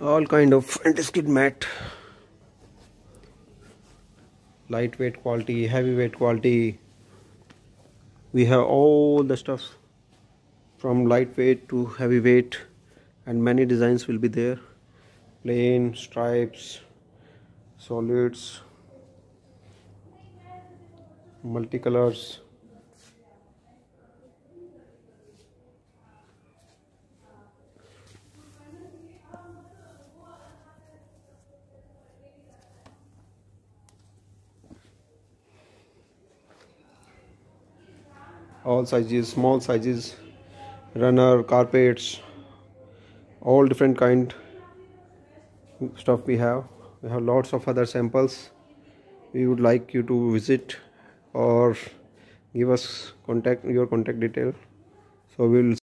all kind of fantastic mat, lightweight quality, heavyweight quality. We have all the stuff from lightweight to heavyweight, and many designs will be there: plain, stripes, solids, multicolors. All sizes, small sizes, runner, carpets, all different kind stuff we have. We have lots of other samples. We would like you to visit or give us your contact detail, so we will